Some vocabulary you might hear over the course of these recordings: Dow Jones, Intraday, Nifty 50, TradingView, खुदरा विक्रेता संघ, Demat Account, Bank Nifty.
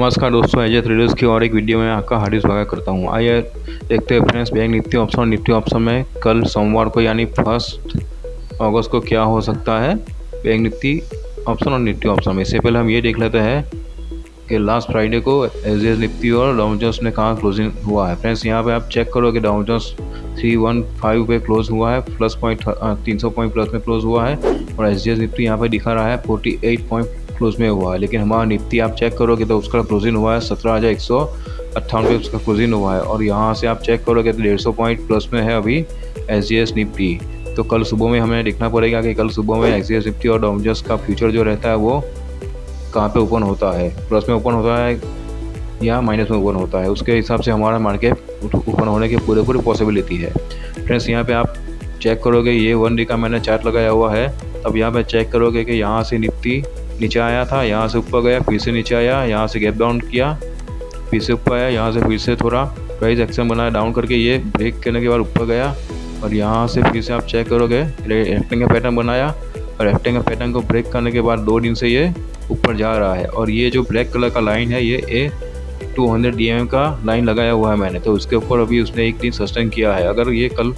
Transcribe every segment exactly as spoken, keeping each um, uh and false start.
नमस्कार दोस्तों, as a traders की और एक वीडियो में आपका हार्दिक स्वागत करता हूं। आइए देखते हैं फ्रेंड्स, बैंक निफ्टी ऑप्शन और निफ्टी ऑप्शन में कल सोमवार को यानी फर्स्ट अगस्त को क्या हो सकता है बैंक निफ्टी ऑप्शन और निफ्टी ऑप्शन में। इससे पहले हम ये देख लेते हैं कि लास्ट फ्राइडे को एस जी एस निफ्टी और डाउ जोन्स ने कहाँ क्लोजिंग हुआ है। फ्रेंड्स यहाँ पर आप चेक करो कि Dow Jones three one five पे क्लोज हुआ है, प्लस पॉइंट तीन सौ पॉइंट प्लस में क्लोज हुआ है, और एस जी एस निफ्टी यहाँ पर दिखा रहा है फोर्टी एट पॉइंट क्लोज में हुआ है। लेकिन हमारा निफ्टी आप चेक करोगे तो उसका क्लोजिंग हुआ है सत्रह हज़ार एक सौ अट्ठावन पे उसका क्लोजिंग हुआ है, और यहाँ से आप चेक करोगे तो डेढ़ सौ पॉइंट प्लस में है अभी एस जी एस निफ्टी। तो कल सुबह में हमें देखना पड़ेगा कि कल सुबह में एस जी एस निफ्टी और डाउ जोन्स का फ्यूचर जो रहता है वो कहाँ पे ओपन होता है, प्लस में ओपन होता है या माइनस में ओपन होता है। उसके हिसाब से हमारा मार्केट ओपन होने की पूरे पूरी पॉसिबिलिटी है। फ्रेंड्स यहाँ पर आप चेक करोगे, ये वन डे का मैंने चार्ट लगाया हुआ है, तब यहाँ पर चेक करोगे कि यहाँ से निफ्टी नीचे आया था, यहाँ से ऊपर गया, फिर से नीचे आया, यहाँ से गैप डाउन किया, फिर से ऊपर आया, यहाँ से फिर से थोड़ा प्राइस एक्शन बनाया डाउन करके, ये ब्रेक करने के बाद ऊपर गया, और यहाँ से फिर से आप चेक करोगे रेक्टेंगल का पैटर्न बनाया, और रेक्टेंगल पैटर्न को ब्रेक करने के बाद दो दिन से ये ऊपर जा रहा है। और ये जो ब्लैक कलर का लाइन है, ये A two hundred D M का लाइन लगाया हुआ है मैंने, तो उसके ऊपर अभी उसने एक दिन सस्टेन किया है। अगर ये कल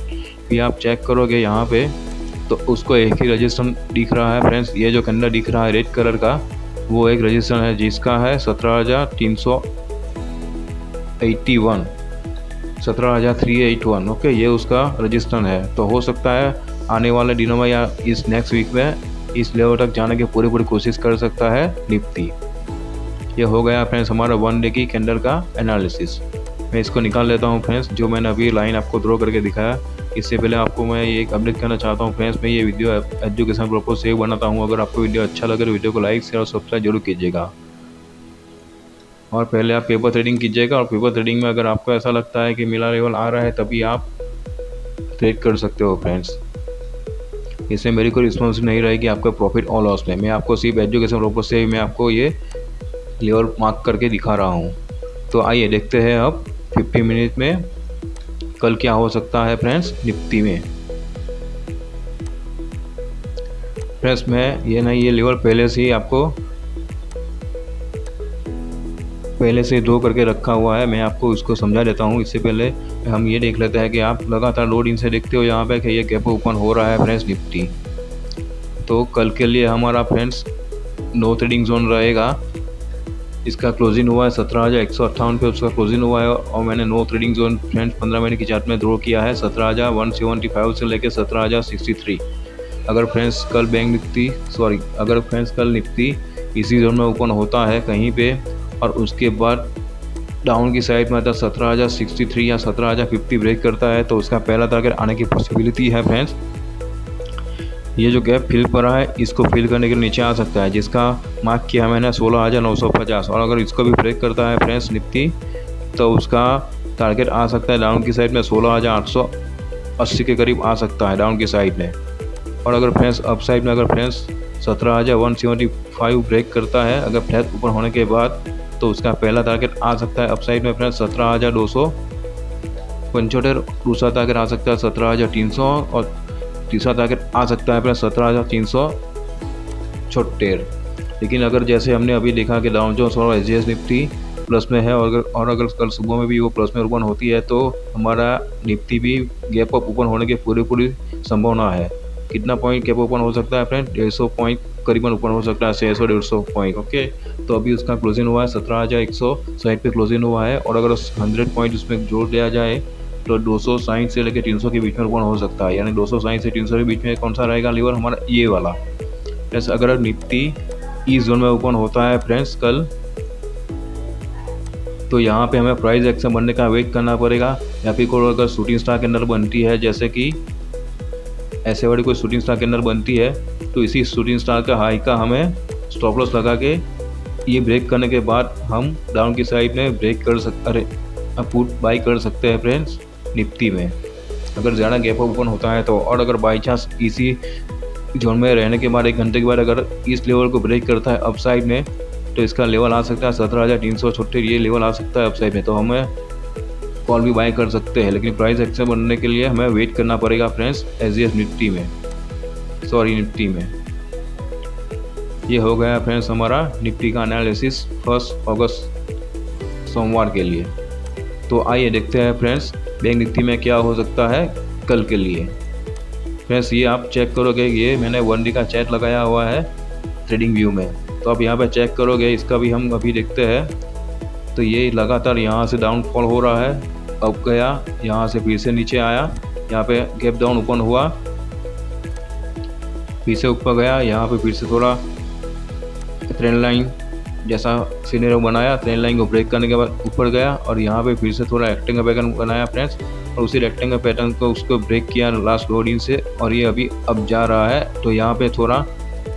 भी आप चेक करोगे यहाँ पर, तो उसको एक ही रजिस्ट्रेशन दिख रहा है। फ्रेंड्स ये जो कैंडल दिख रहा है रेड कलर का, वो एक रजिस्ट्रेशन है जिसका है सत्रह हज़ार तीन सौ इक्यासी, सत्रह हज़ार तीन सौ इक्यासी। ओके, ये उसका रजिस्ट्रेशन है। तो हो सकता है आने वाले दिनों में या इस नेक्स्ट वीक में इस लेवल तक जाने की पूरी पूरी कोशिश कर सकता है निफ्टी। ये हो गया फ्रेंड्स हमारा वन डे की कैंडल का एनालिसिस। मैं इसको निकाल लेता हूँ फ्रेंड्स, जो मैंने अभी लाइन आपको ड्रॉ करके दिखाया। इससे पहले आपको मैं ये एक अपडेट करना चाहता हूँ फ्रेंड्स, मैं ये वीडियो एजुकेशन पर्पज से बनाता हूँ। अगर आपको वीडियो अच्छा लगे तो वीडियो को लाइक शेयर और सब्सक्राइब जरूर कीजिएगा। और पहले आप पेपर ट्रेडिंग कीजिएगा, और पेपर ट्रेडिंग में अगर आपको ऐसा लगता है कि मेरा लेवल आ रहा है तभी आप ट्रेड कर सकते हो फ्रेंड्स। इसमें मेरी कोई रिस्पॉन्सिबिलिटी नहीं रहेगी आपका प्रॉफिट और लॉस में। मैं आपको सिर्फ एजुकेशन पर्पज से मैं आपको ये लेवल मार्क करके दिखा रहा हूँ। तो आइए देखते हैं अब फिफ्टी मिनट में कल क्या हो सकता है फ्रेंड्स निफ्टी में। फ्रेंड्स मैं ये नहीं, ये लेवल पहले से ही आपको पहले से ड्रॉ करके रखा हुआ है, मैं आपको उसको समझा देता हूँ। इससे पहले हम ये देख लेते हैं कि आप लगातार लोड इन से देखते हो यहाँ पे कि ये गैप ओपन हो रहा है फ्रेंड्स निफ्टी। तो कल के लिए हमारा फ्रेंड्स नो ट्रेडिंग जोन रहेगा। इसका क्लोजिंग हुआ है सत्रह हज़ार एक सौ अट्ठावन पे उसका क्लोजिंग हुआ है, और मैंने नो ट्रेडिंग जोन फ्रेंड्स पंद्रह महीने की चार्ट में ड्रॉ किया है सत्रह हज़ार वन सेवेंटी फाइव से लेकर सत्रह हज़ार सिक्सटी थ्री। अगर फ्रेंड्स कल बैंक निफ्टी सॉरी अगर फ्रेंड्स कल निफ्टी इसी जोन में ओपन होता है कहीं पे, और उसके बाद डाउन की साइड में आता सत्रह हज़ार सिक्सटी थ्री या सत्रह हज़ार फिफ्टी ब्रेक करता है, तो उसका पहला टारगेट आने की पॉसिबिलिटी है फ्रेंड्स। ये जो गैप फिल कर रहा है, इसको फिल करने के लिए नीचे आ सकता है, जिसका मार्क किया मैंने सोलह हज़ार नौ सौ पचास, और अगर इसको भी ब्रेक करता है फ्रेंड्स निफ्टी, तो उसका टारगेट आ सकता है डाउन की साइड में सोलह हज़ार आठ सौ अस्सी के करीब आ सकता है डाउन की साइड में। और अगर फ्रेंड्स अप साइड में अगर फ्रेंड्स सत्रह हज़ार एक सौ पचहत्तर ब्रेक करता है अगर फ्लैट ऊपर होने के बाद, तो उसका पहला टारगेट आ सकता है अप साइड में फ्रेंड्स सत्रह हज़ार दो सौ पंचहत्तर, दूसरा टारगेट आ सकता है सत्रह हज़ार तीन सौ, और तीसरा टारगेट आ सकता है अपना सत्रह हज़ार तीन सौ छिहत्तर। लेकिन अगर जैसे हमने अभी देखा कि डाउ जोन्स और S G S nifty plus में है, और अगर और अगर कल सुबह में भी वो प्लस में ओपन होती है, तो हमारा निफ्टी भी गैप अप ओपन होने की पूरी पूरी संभावना है। कितना पॉइंट गैप ओपन हो सकता है फ्रेंड? डेढ़ सौ पॉइंट करीबन ओपन हो सकता है, छः सौ डेढ़ सौ पॉइंट। ओके, तो अभी उसका क्लोजिंग हुआ है सत्रह हज़ार एक सौ साइड पर क्लोजिंग हुआ है, और अगर हंड्रेड पॉइंट उसमें जोड़ दिया जाए तो दो सौ साइड से लेकर तीन सौ के बीच में कौन हो सकता है, यानी दो सौ साइड से तीन सौ के बीच में कौन सा रहेगा लेवल हमारा? ये वाला। फ्रेंड्स अगर निफ्टी इस जोन में ओपन होता है फ्रेंड्स कल, तो यहाँ पे हमें प्राइस एक्शन बनने का वेट करना पड़ेगा, या फिर कोई अगर शूटिंग स्टार कैंडल बनती है, जैसे कि ऐसे वाली कोई शूटिंग स्टार कैंडल बनती है, तो इसी शूटिंग स्टार का हाई का हमें स्टॉप लॉस लगा के ये ब्रेक करने के बाद हम डाउन की साइड में ब्रेक कर सकते अरे पुट बाई कर सकते हैं फ्रेंड्स निफ्टी में, अगर ज़्यादा गैप ओपन होता है तो। और अगर बाई चांस इसी जोन में रहने के बाद एक घंटे के बाद अगर इस लेवल को ब्रेक करता है अपसाइड में, तो इसका लेवल आ सकता है सत्रह हज़ार तीन सौ छिहत्तर, ये लेवल आ सकता है अपसाइड में, तो हमें कॉल भी बाई कर सकते हैं। लेकिन प्राइस एक्शन बनने के लिए हमें वेट करना पड़ेगा friends S G S nifty में सॉरी निफ्टी में। ये हो गया फ्रेंड्स हमारा निफ्टी का एनालिसिस फर्स्ट अगस्त सोमवार के लिए। तो आइए देखते हैं फ्रेंड्स बैंक निफ्टी में क्या हो सकता है कल के लिए। फ्रेंड्स ये आप चेक करोगे, ये मैंने वन डे का चार्ट लगाया हुआ है ट्रेडिंग व्यू में, तो आप यहाँ पे चेक करोगे, इसका भी हम अभी देखते हैं। तो ये लगातार यहाँ से डाउनफॉल हो रहा है, अब गया यहाँ से फिर से नीचे आया, यहाँ पे गैप डाउन ओपन हुआ, फिर से ऊपर गया, यहाँ पे फिर से थोड़ा ट्रेंड लाइन जैसा सीनरी बनाया, ट्रेंड लाइन को ब्रेक करने के बाद ऊपर गया और यहाँ पे फिर से थोड़ा रेक्टेंगल पैटर्न बनाया फ्रेंड्स, और उसी रेक्टेंगल पैटर्न को उसको ब्रेक किया लास्ट दो दिन से, और ये अभी अब जा रहा है। तो यहाँ पे थोड़ा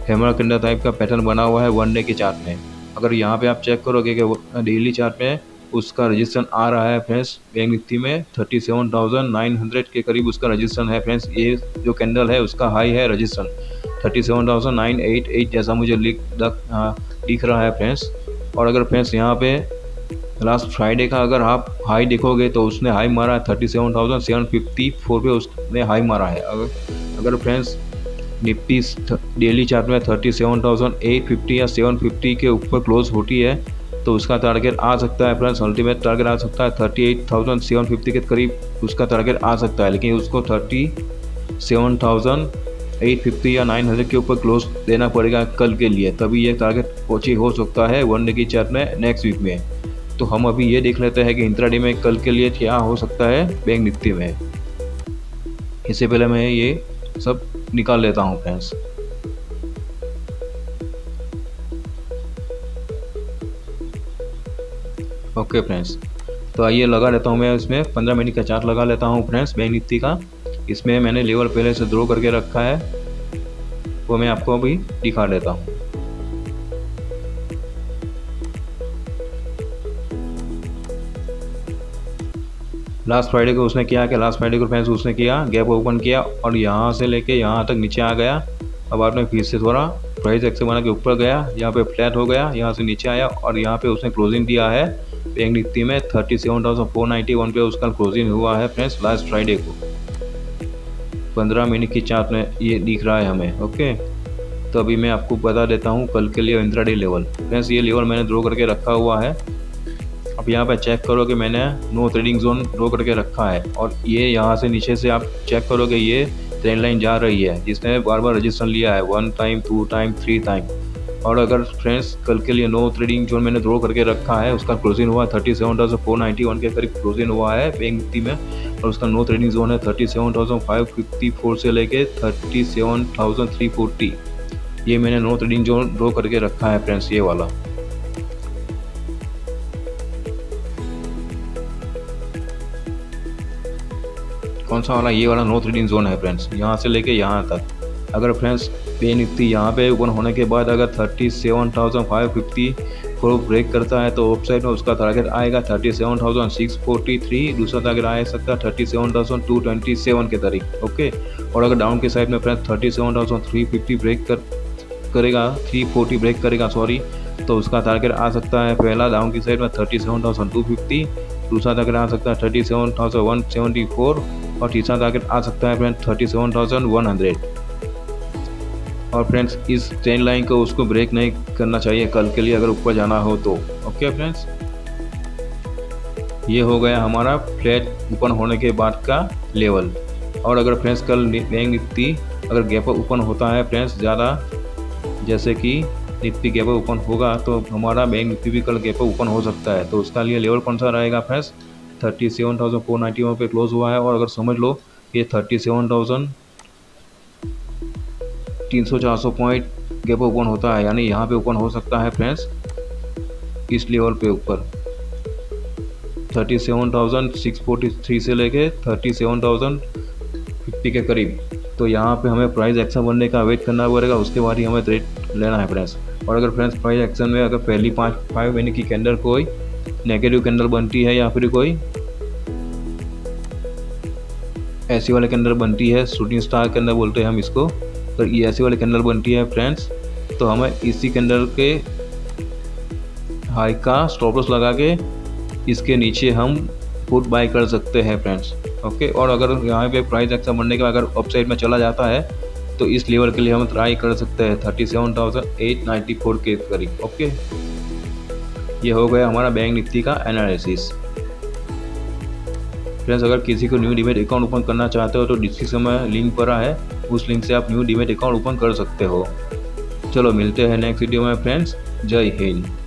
हैमर कैंडल टाइप का पैटर्न बना हुआ है वन डे के चार्ट में। अगर यहाँ पे आप चेक करोगे कि डेली चार्ट में उसका रजिस्ट्रेशन आ रहा है फ्रेंड्स, बैंक निफ्टी में सैंतीस हज़ार नौ सौ के करीब उसका रजिस्ट्रेशन है फ्रेंड्स। ये जो कैंडल है उसका हाई है रजिस्ट्रेशन सैंतीस हज़ार नौ सौ अठासी जैसा मुझे दिख रहा है फ्रेंड्स। और अगर फ्रेंड्स यहाँ पे लास्ट फ्राइडे का अगर आप हाई देखोगे तो उसने हाई मारा है सैंतीस हज़ार सात सौ चौवन पे, उसने हाई मारा है। अगर अगर फ्रेंड्स निफ्टी डेली चार्ट में सैंतीस हज़ार आठ सौ पचास या सात सौ पचास के ऊपर क्लोज होती है तो उसका टारगेट आ सकता है फ्रेंड्स, अल्टीमेट टारगेट आ सकता है अड़तीस हज़ार सात सौ पचास के करीब उसका टारगेट आ सकता है, लेकिन उसको सैंतीस हज़ार आठ सौ पचास या नौ हज़ार के ऊपर क्लोज देना पड़ेगा कल के लिए, तभी ये टारगेट अचीव हो सकता है वन डे की चार्ट में नेक्स्ट वीक में। तो हम अभी ये देख लेते हैं कि इंट्राडे में कल के लिए क्या हो सकता है बैंक निफ्टी में। इससे पहले मैं ये सब निकाल लेता हूँ फ्रेंड्स। ओके फ्रेंड्स, तो आइए लगा लेता हूँ मैं इसमें पंद्रह मिनट का चार्ट लगा लेता हूँ फ्रेंड्स बैंक निफ्टी का। इसमें मैंने लेवल पहले से ड्रॉ करके रखा है, वो मैं आपको अभी दिखा देता हूँ। लास्ट फ्राइडे को उसने किया कि लास्ट फ्राइडे को फ्रेंड्स उसने किया गैप ओपन किया और यहाँ से लेके यहाँ तक नीचे आ गया, अब बाद में फिर से थोड़ा प्राइस एक्शन बना के ऊपर गया, यहाँ पे फ्लैट हो गया, यहाँ से नीचे आया और यहाँ पे उसने क्लोजिंग दिया है बैंक निफ्टी में सैंतीस हज़ार चार सौ इक्यानवे पे उसका क्लोजिंग हुआ है फ्रेंड्स लास्ट फ्राइडे को। पंद्रह मिनट की चार्ट में ये दिख रहा है हमें। ओके, तो अभी मैं आपको बता देता हूँ कल के लिए इंट्राडे लेवल। फ्रेंड्स ये लेवल मैंने ड्रॉ करके रखा हुआ है, अब यहाँ पे चेक करो कि मैंने नो ट्रेडिंग जोन ड्रॉ करके रखा है, और ये यहाँ से नीचे से आप चेक करो कि ये ट्रेंड लाइन जा रही है जिसने बार बार रजिस्ट्रेशन लिया है one time two time three time. और अगर फ्रेंड्स कल के लिए नो ट्रेडिंग जोन मैंने ड्रॉ करके रखा है, उसका क्लोजिंग हुआ thirty seven thousand four ninety one के करीब क्लोजिंग हुआ है बैंक निफ्टी में, और उसका नो ट्रेडिंग जोन है thirty seven thousand five fifty four से लेके thirty seven thousand three forty, ये मैंने नो ट्रेडिंग जोन ड्रॉ करके रखा है फ्रेंड्स ये वाला। कौन सा वाला? ये वाला नो ट्रेडिंग जोन है फ्रेंड्स, यहाँ से लेके यहाँ तक। अगर फ्रेंड्स बैंक निफ्टी यहाँ पे ओपन होने के बाद अगर सैंतीस हज़ार पाँच सौ पचास को ब्रेक करता है तो ऑफसाइड में उसका टारगेट आएगा सैंतीस हज़ार छह सौ तैंतालीस, दूसरा टारगेट आ सकता है सैंतीस हज़ार दो सौ सत्ताईस के करीब। ओके, और अगर डाउन के साइड में फ्रेंड्स सैंतीस हज़ार तीन सौ पचास ब्रेक कर करेगा तीन सौ चालीस ब्रेक करेगा सॉरी, तो उसका टारगेट आ सकता है पहला डाउन की साइड में सैंतीस हज़ार दो सौ पचास, दूसरा टारगेट आ सकता है सैंतीस हज़ार एक सौ चौहत्तर और तीसरा टारगेट आ सकता है फ्रेंड्स सैंतीस हज़ार एक सौ। और फ्रेंड्स इस ट्रेंड लाइन को उसको ब्रेक नहीं करना चाहिए कल के लिए अगर ऊपर जाना हो तो। ओके फ्रेंड्स, ये हो गया हमारा फ्लैट ओपन होने के बाद का लेवल। और अगर फ्रेंड्स कल बैंक निफ्टी अगर गैप ओपन होता है फ्रेंड्स ज़्यादा, जैसे कि निफ्टी गैप ओपन होगा तो हमारा बैंक निफ्टी भी कल गैप ओपन हो सकता है, तो उसका लिए लेवल कौन सा रहेगा friends? Thirty seven thousand four ninety one पे क्लोज हुआ है, और अगर समझ लो ये थर्टी सेवन थाउजेंड तीन सौ चार सौ पॉइंट गैप ओपन होता है, यानी यहाँ पे ओपन हो सकता है फ्रेंड्स इस लेवल पे ऊपर thirty seven thousand six forty three से लेके थर्टी सेवन थाउजेंड फिफ्टी के करीब। तो यहाँ पे हमें प्राइस एक्शन बनने का वेट करना पड़ेगा, उसके बाद ही हमें ट्रेड लेना है फ्रेंड्स। और अगर फ्रेंड्स प्राइस एक्शन में अगर पहली पाँच फाइव महीने की कैंडल कोई नेगेटिव कैंडल बनती है या फिर कोई ऐसी वाली कैंडल बनती है, शूटिंग स्टार कैंडल बोलते हैं हम इसको, तो ये ऐसी वाली कैंडल बनती है फ्रेंड्स, तो हमें इसी कैंडल के हाई का स्टॉप लॉस लगा के इसके नीचे हम पुट बाय कर सकते हैं फ्रेंड्स। ओके, और अगर यहाँ पे प्राइस एक्शन बनने के बाद अगर अपसाइड में चला जाता है तो इस लेवल के लिए हम ट्राई कर सकते हैं thirty seven thousand eight ninety four के करीब। ओके, ये हो गया हमारा बैंक निफ्टी का एनालिसिस। फ्रेंड्स, अगर किसी को न्यू डीमेट अकाउंट ओपन करना चाहते हो तो डिस्क्रिप्शन में लिंक पड़ा है, उस लिंक से आप न्यू डीमेट अकाउंट ओपन कर सकते हो। चलो मिलते हैं नेक्स्ट वीडियो में फ्रेंड्स, जय हिंद।